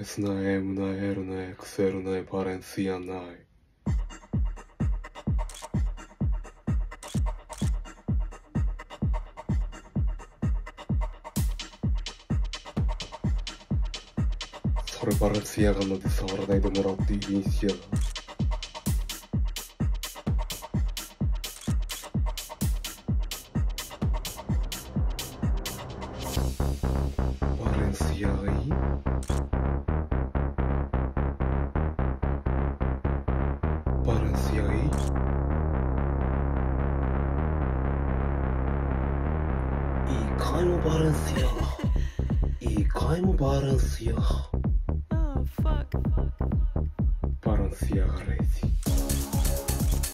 اثناي مناي هيروناي كسيروناي بارنسياناي. صحر بارنسياغا نادي السهراناي دمراتي بينسياغا. بارنسياغي إيقايمو بارنسياغا.